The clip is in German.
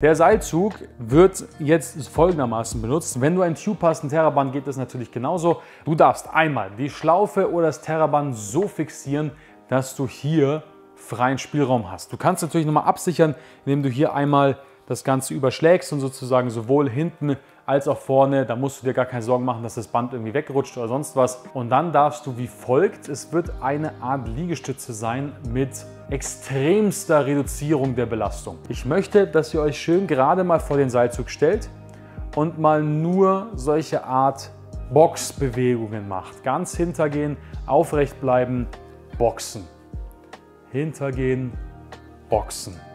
Der Seilzug wird jetzt folgendermaßen benutzt. Wenn du einen Tube hast, ein Terraband, geht das natürlich genauso. Du darfst einmal die Schlaufe oder das Terraband so fixieren, dass du hier freien Spielraum hast. Du kannst natürlich nochmal absichern, indem du hier einmal das Ganze überschlägst und sozusagen sowohl hinten als auch vorne. Da musst du dir gar keine Sorgen machen, dass das Band irgendwie wegrutscht oder sonst was. Und dann darfst du wie folgt, es wird eine Art Liegestütze sein mit extremster Reduzierung der Belastung. Ich möchte, dass ihr euch schön gerade mal vor den Seilzug stellt und mal nur solche Art Boxbewegungen macht. Ganz hintergehen, aufrecht bleiben, boxen. Hintergehen, boxen.